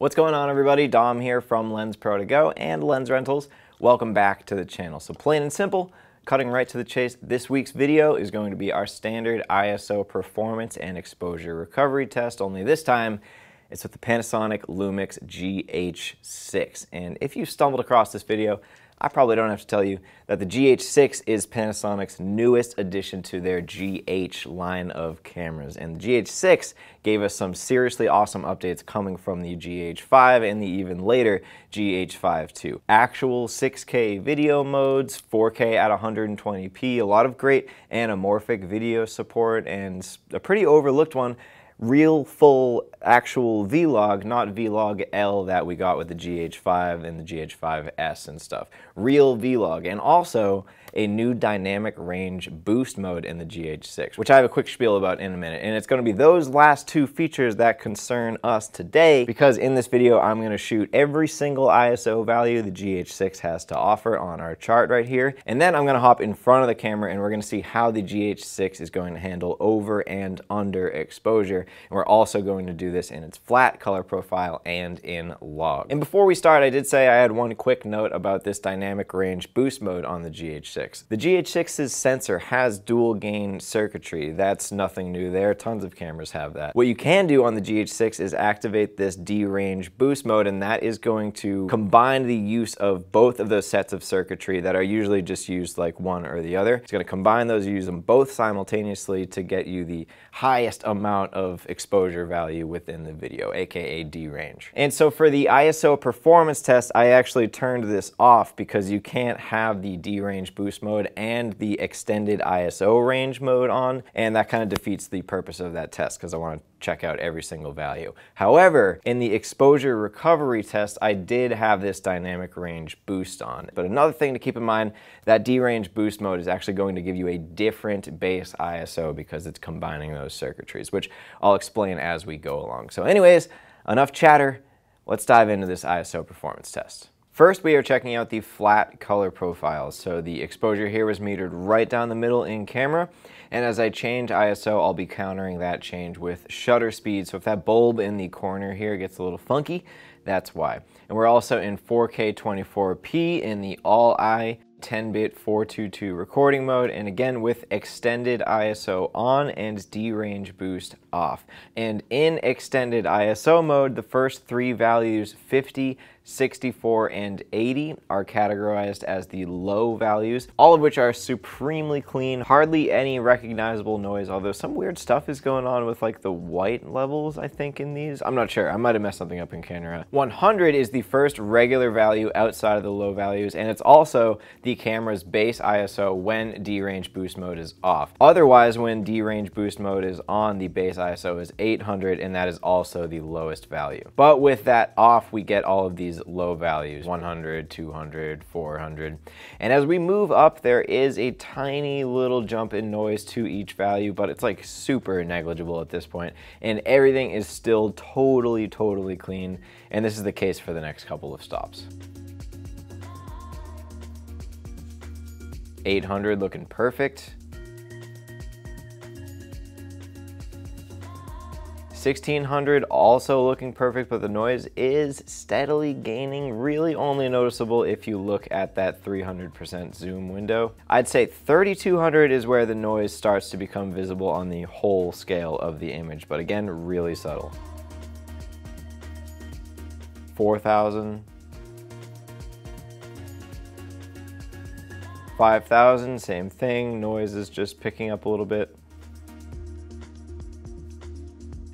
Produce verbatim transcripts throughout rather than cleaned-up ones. What's going on, everybody? Dom here from Lens Pro to Go and Lens Rentals. Welcome back to the channel. So plain and simple, cutting right to the chase, this week's video is going to be our standard I S O performance and exposure recovery test, only this time it's with the Panasonic Lumix G H six. And if you stumbled across this video, I probably don't have to tell you that the G H six is Panasonic's newest addition to their G H line of cameras. And the G H six gave us some seriously awesome updates coming from the G H five and the even later G H five two. Actual six K video modes, four K at one hundred twenty p, a lot of great anamorphic video support, and a pretty overlooked one, real full actual V-Log, not V-Log L that we got with the G H five and the G H five S and stuff. Real V-Log, and also a new dynamic range boost mode in the G H six, which I have a quick spiel about in a minute. And it's gonna be those last two features that concern us today, because in this video, I'm gonna shoot every single I S O value the G H six has to offer on our chart right here. And then I'm gonna hop in front of the camera and we're gonna see how the G H six is going to handle over and under exposure. And we're also going to do this in its flat color profile and in log. And before we start, I did say I had one quick note about this dynamic range boost mode on the G H six. The G H six's sensor has dual gain circuitry. That's nothing new there. Tons of cameras have that. What you can do on the G H six is activate this D-Range Boost mode, and that is going to combine the use of both of those sets of circuitry that are usually just used like one or the other. It's going to combine those, use them both simultaneously to get you the highest amount of exposure value with within the video, aka D-Range. And so for the I S O performance test, I actually turned this off because you can't have the D-Range boost mode and the extended I S O range mode on, and that kind of defeats the purpose of that test because I want to check out every single value. However, in the exposure recovery test, I did have this dynamic range boost on. But another thing to keep in mind, that D-Range boost mode is actually going to give you a different base I S O because it's combining those circuitries, which I'll explain as we go along. So anyways, enough chatter, let's dive into this I S O performance test. First, we are checking out the flat color profiles. So the exposure here was metered right down the middle in camera. And as I change I S O, I'll be countering that change with shutter speed. So if that bulb in the corner here gets a little funky, that's why. And we're also in four K twenty-four p in the all-eye ten bit four two two recording mode, and again with extended I S O on and D-Range boost off. And in extended I S O mode, the first three values, fifty, sixty-four, and eighty, are categorized as the low values, all of which are supremely clean, hardly any recognizable noise, although some weird stuff is going on with like the white levels, I think, in these. I'm not sure, I might have messed something up in camera. one hundred is the first regular value outside of the low values, and it's also the camera's base I S O when D-Range boost mode is off. Otherwise, when D-Range boost mode is on, the base I S O is eight hundred, and that is also the lowest value. But with that off, we get all of these low values, one hundred, two hundred, four hundred. And as we move up, there is a tiny little jump in noise to each value, but it's like super negligible at this point, and everything is still totally, totally clean. And this is the case for the next couple of stops. eight hundred looking perfect. sixteen hundred also looking perfect, but the noise is steadily gaining, really only noticeable if you look at that three hundred percent zoom window. I'd say thirty-two hundred is where the noise starts to become visible on the whole scale of the image, but again, really subtle. four thousand. five thousand, same thing, noise is just picking up a little bit.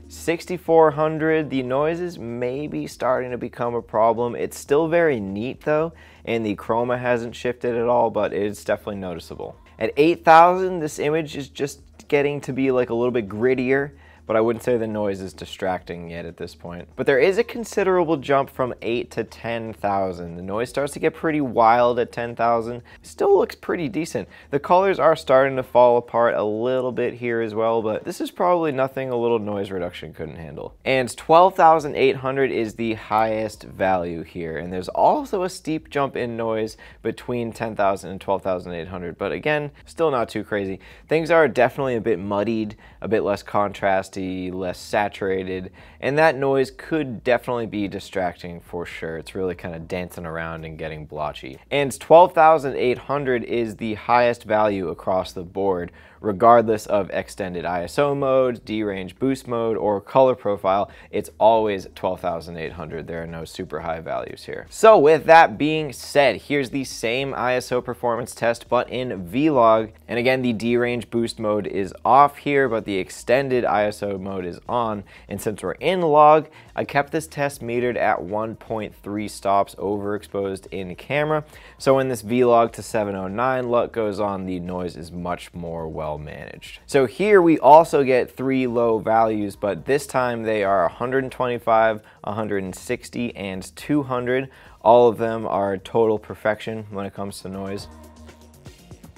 sixty-four hundred, the noise is maybe starting to become a problem. It's still very neat though, and the chroma hasn't shifted at all, but it's definitely noticeable. At eight thousand, this image is just getting to be like a little bit grittier, but I wouldn't say the noise is distracting yet at this point. But there is a considerable jump from eight to ten thousand. The noise starts to get pretty wild at ten thousand. Still looks pretty decent. The colors are starting to fall apart a little bit here as well, but this is probably nothing a little noise reduction couldn't handle. And twelve thousand eight hundred is the highest value here. And there's also a steep jump in noise between ten thousand and twelve thousand eight hundred, but again, still not too crazy. Things are definitely a bit muddied, a bit less contrast, dusty, less saturated, and that noise could definitely be distracting for sure. It's really kind of dancing around and getting blotchy. And twelve thousand eight hundred is the highest value across the board, regardless of extended I S O mode, D-Range Boost mode, or color profile. It's always twelve thousand eight hundred. There are no super high values here. So with that being said, here's the same I S O performance test, but in V-Log. And again, the D-Range Boost mode is off here, but the extended I S O mode is on. And since we're in log, I kept this test metered at one point three stops overexposed in camera. So when this V-Log to seven oh nine LUT goes on, the noise is much more well managed. So here we also get three low values, but this time they are one hundred twenty-five, one hundred sixty, and two hundred. All of them are total perfection when it comes to noise.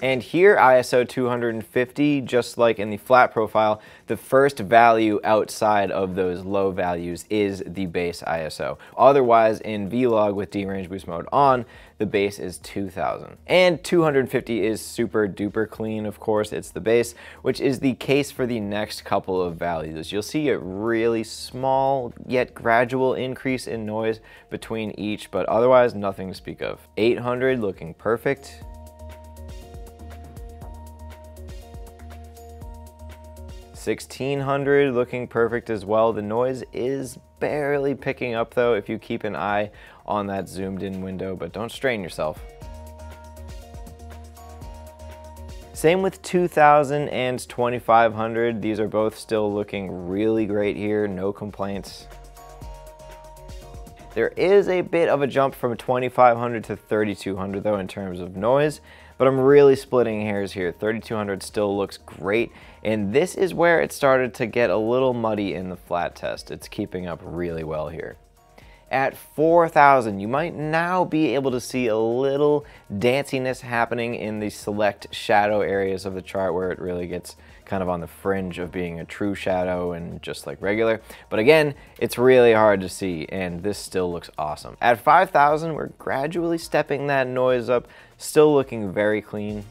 And here, I S O two hundred fifty, just like in the flat profile, the first value outside of those low values is the base I S O. Otherwise, in V-Log with D-Range Boost mode on, the base is two thousand. And two hundred fifty is super duper clean, of course, it's the base, which is the case for the next couple of values. You'll see a really small yet gradual increase in noise between each, but otherwise nothing to speak of. eight hundred looking perfect. sixteen hundred looking perfect as well. The noise is barely picking up though if you keep an eye on that zoomed in window, but don't strain yourself. Same with two thousand and twenty-five hundred. These are both still looking really great here, no complaints. There is a bit of a jump from twenty-five hundred to thirty-two hundred though in terms of noise, but I'm really splitting hairs here. thirty-two hundred still looks great, and this is where it started to get a little muddy in the flat test. It's keeping up really well here. At four thousand, you might now be able to see a little danciness happening in the select shadow areas of the chart where it really gets kind of on the fringe of being a true shadow and just like regular. But again, it's really hard to see, and this still looks awesome. At five thousand, we're gradually stepping that noise up, still looking very clean.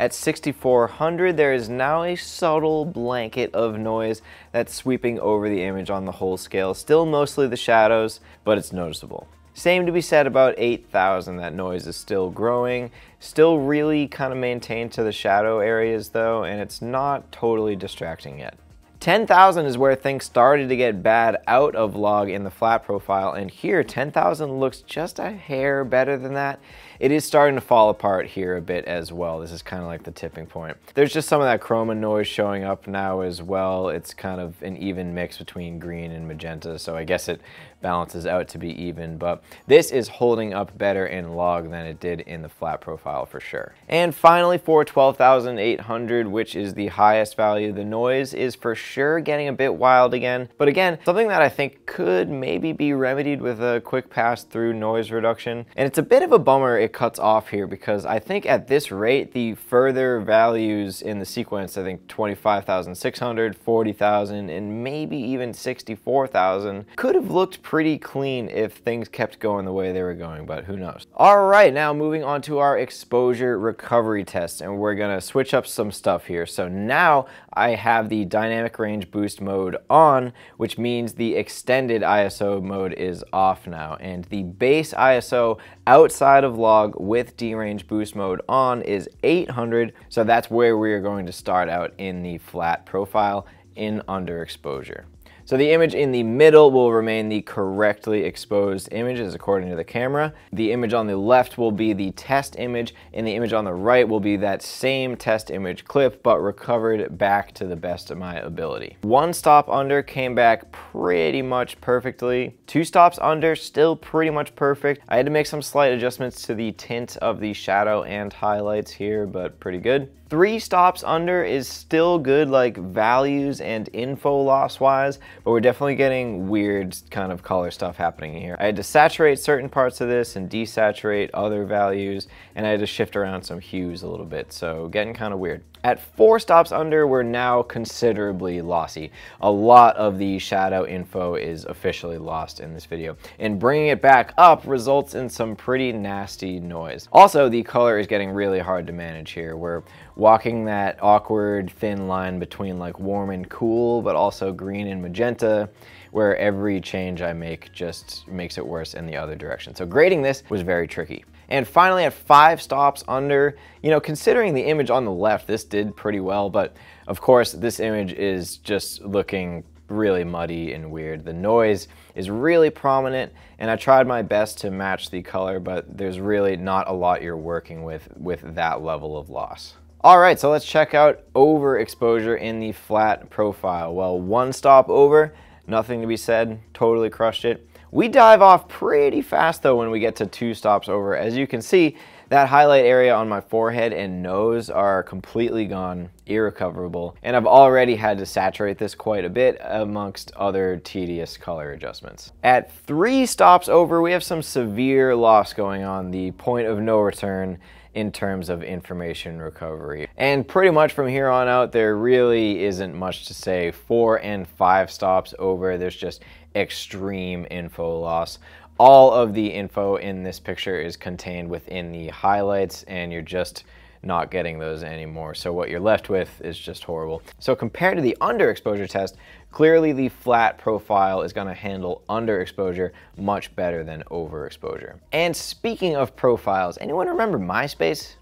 At sixty-four hundred, there is now a subtle blanket of noise that's sweeping over the image on the whole scale. Still mostly the shadows, but it's noticeable. Same to be said about eight thousand. That noise is still growing, still really kind of maintained to the shadow areas though, and it's not totally distracting yet. ten thousand is where things started to get bad out of log in the flat profile, and here ten thousand looks just a hair better than that. It is starting to fall apart here a bit as well. This is kind of like the tipping point. There's just some of that chroma noise showing up now as well. It's kind of an even mix between green and magenta, so I guess it balances out to be even, but this is holding up better in log than it did in the flat profile for sure. And finally, for twelve thousand eight hundred, which is the highest value, the noise is for sure Sure, getting a bit wild again, but again, something that I think could maybe be remedied with a quick pass through noise reduction. And it's a bit of a bummer it cuts off here, because I think at this rate, the further values in the sequence, I think twenty-five thousand six hundred, forty thousand, and maybe even sixty-four thousand could have looked pretty clean if things kept going the way they were going, but who knows. All right, now moving on to our exposure recovery test, and we're gonna switch up some stuff here. So now I have the dynamic range boost mode on, which means the extended I S O mode is off now, and the base I S O outside of log with D-range boost mode on is eight hundred, so that's where we are going to start out in the flat profile in underexposure. So the image in the middle will remain the correctly exposed images according to the camera. The image on the left will be the test image, and the image on the right will be that same test image clip, but recovered back to the best of my ability. One stop under came back pretty much perfectly. Two stops under, still pretty much perfect. I had to make some slight adjustments to the tint of the shadow and highlights here, but pretty good. Three stops under is still good, like values and info loss wise, but we're definitely getting weird kind of color stuff happening here. I had to saturate certain parts of this and desaturate other values, and I had to shift around some hues a little bit, so getting kind of weird. At four stops under, we're now considerably lossy. A lot of the shadow info is officially lost in this video, and bringing it back up results in some pretty nasty noise. Also, the color is getting really hard to manage here. We're walking that awkward thin line between like warm and cool, but also green and magenta, where every change I make just makes it worse in the other direction. So grading this was very tricky. And finally, at five stops under, you know, considering the image on the left, this did pretty well, but of course this image is just looking really muddy and weird. The noise is really prominent, and I tried my best to match the color, but there's really not a lot you're working with with that level of loss. All right, so let's check out overexposure in the flat profile. Well, one stop over, nothing to be said, totally crushed it. We dive off pretty fast though when we get to two stops over. As you can see, that highlight area on my forehead and nose are completely gone, irrecoverable, and I've already had to saturate this quite a bit amongst other tedious color adjustments. At three stops over, we have some severe loss going on, the point of no return in terms of information recovery. And pretty much from here on out, there really isn't much to say. Four and five stops over, there's just extreme info loss. All of the info in this picture is contained within the highlights, and you're just not getting those anymore. So what you're left with is just horrible. So compared to the underexposure test, clearly the flat profile is gonna handle underexposure much better than overexposure. And speaking of profiles, anyone remember MySpace?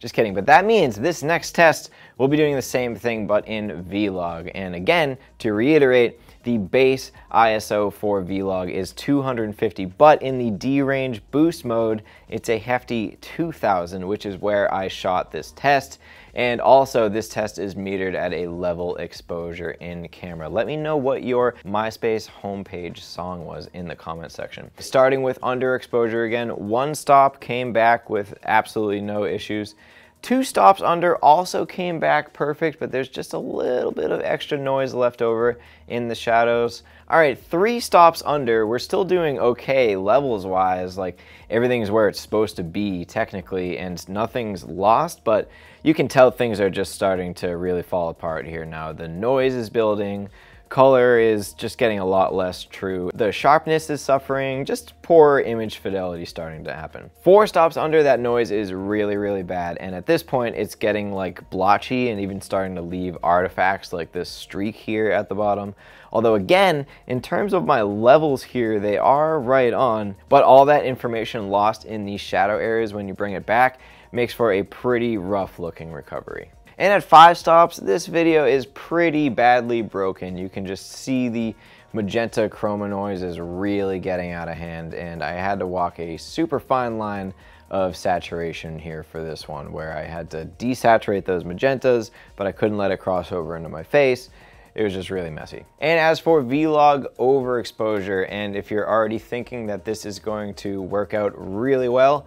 Just kidding, but that means this next test we'll be doing the same thing but in V-Log. And again, to reiterate, the base I S O for V-Log is two hundred fifty, but in the D-Range Boost mode, it's a hefty two thousand, which is where I shot this test. And also, this test is metered at a level exposure in camera. Let me know what your MySpace homepage song was in the comment section. Starting with underexposure again, one stop came back with absolutely no issues. Two stops under also came back perfect, but there's just a little bit of extra noise left over in the shadows. All right, three stops under, we're still doing okay levels-wise, like everything's where it's supposed to be technically, and nothing's lost, but you can tell things are just starting to really fall apart here now. The noise is building, color is just getting a lot less true. The sharpness is suffering, just poor image fidelity starting to happen. Four stops under, that noise is really, really bad. And at this point, it's getting like blotchy and even starting to leave artifacts like this streak here at the bottom. Although again, in terms of my levels here, they are right on, but all that information lost in these shadow areas when you bring it back makes for a pretty rough looking recovery. And at five stops, this video is pretty badly broken. You can just see the magenta chroma noise is really getting out of hand, and I had to walk a super fine line of saturation here for this one, where I had to desaturate those magentas, but I couldn't let it cross over into my face. It was just really messy. And as for V-Log overexposure, and if you're already thinking that this is going to work out really well,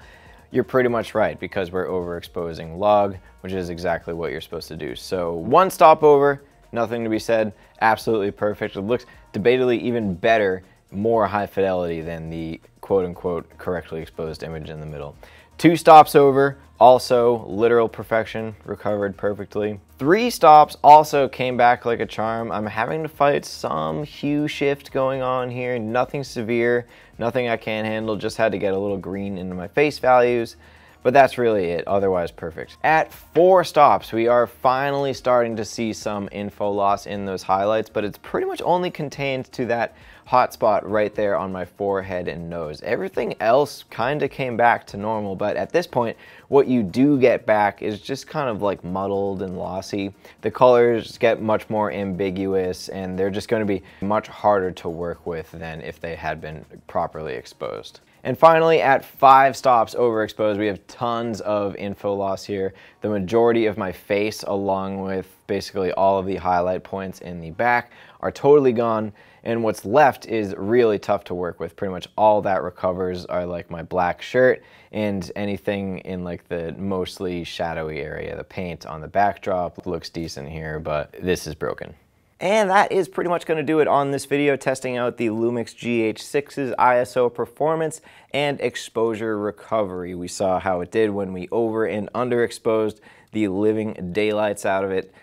you're pretty much right, because we're overexposing log, which is exactly what you're supposed to do. So one stop over, nothing to be said, absolutely perfect. It looks debatably even better, more high fidelity than the quote unquote correctly exposed image in the middle. Two stops over, also literal perfection, recovered perfectly. Three stops also came back like a charm. I'm having to fight some hue shift going on here, nothing severe, nothing I can't handle, just had to get a little green into my face values, but that's really it, otherwise perfect. At four stops, we are finally starting to see some info loss in those highlights, but it's pretty much only contained to that hot spot right there on my forehead and nose. Everything else kind of came back to normal, but at this point, what you do get back is just kind of like muddled and lossy. The colors get much more ambiguous, and they're just going to be much harder to work with than if they had been properly exposed. And finally, at five stops overexposed, we have tons of info loss here. The majority of my face, along with basically all of the highlight points in the back, are totally gone. And what's left is really tough to work with. Pretty much all that recovers are like my black shirt and anything in like the mostly shadowy area. The paint on the backdrop looks decent here, but this is broken. And that is pretty much going to do it on this video, testing out the Lumix G H six's I S O performance and exposure recovery. We saw how it did when we over and underexposed the living daylights out of it.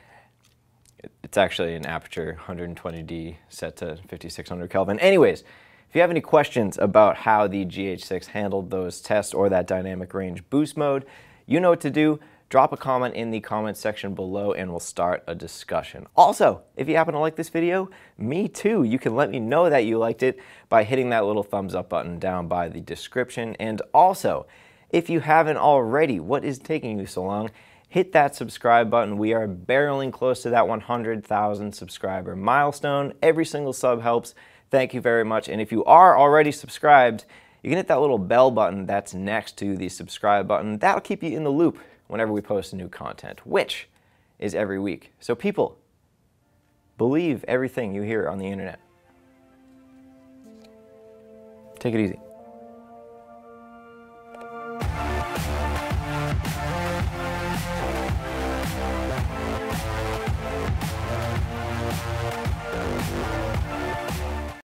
It's actually an aperture one twenty D set to fifty-six hundred Kelvin. Anyways, if you have any questions about how the G H six handled those tests or that dynamic range boost mode, you know what to do. Drop a comment in the comment section below and we'll start a discussion. Also, if you happen to like this video, me too. You can let me know that you liked it by hitting that little thumbs up button down by the description. And also, if you haven't already, what is taking you so long? Hit that subscribe button. We are barreling close to that one hundred thousand subscriber milestone. Every single sub helps. Thank you very much. And if you are already subscribed, you can hit that little bell button that's next to the subscribe button. That'll keep you in the loop whenever we post new content, which is every week. So people, believe everything you hear on the internet. Take it easy.